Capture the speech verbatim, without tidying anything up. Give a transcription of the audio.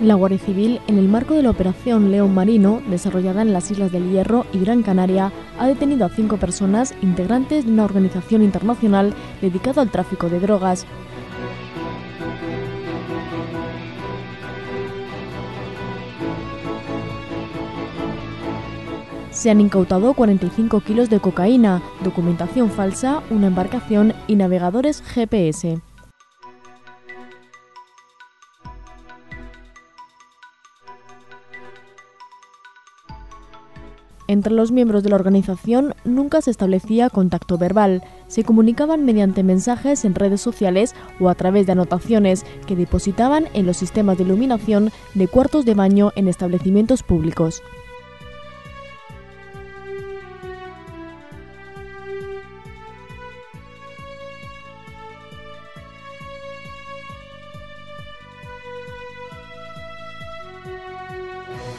La Guardia Civil, en el marco de la Operación León Marino, desarrollada en las Islas del Hierro y Gran Canaria, ha detenido a cinco personas integrantes de una organización internacional dedicada al tráfico de drogas. Se han incautado cuarenta y cinco kilos de cocaína, documentación falsa, una embarcación y navegadores G P S. Entre los miembros de la organización nunca se establecía contacto verbal. Se comunicaban mediante mensajes en redes sociales o a través de anotaciones que depositaban en los sistemas de iluminación de cuartos de baño en establecimientos públicos.